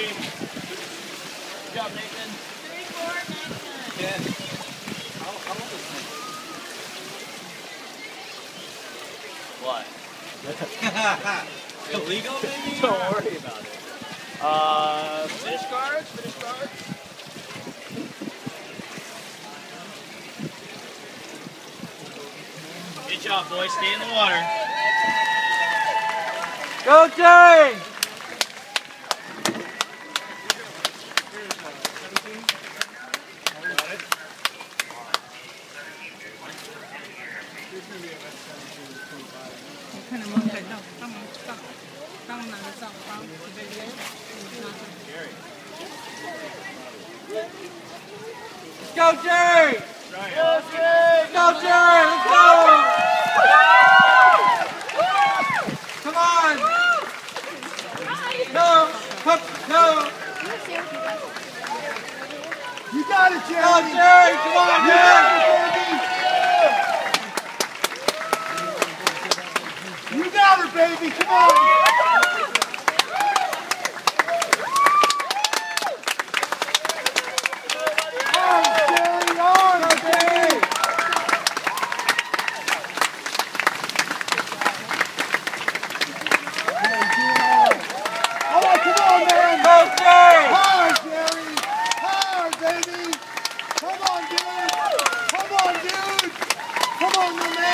3. Good job, Nathan. 3, 4, 9, 10. Yeah. How old is this? What? Illegal, maybe? Don't worry about it. Finish guards, finish guards. Good job, boys. Stay in the water. Go, Jerry! Let's go, Jerry! Go, Jerry! Go, Jerry! Let's go! Come on! No! No! You got it, Jerry! Go, Jerry! Come on, Jerry! You got her, baby! Come on! Come on, Jerry! Come on, dude! Come on, man!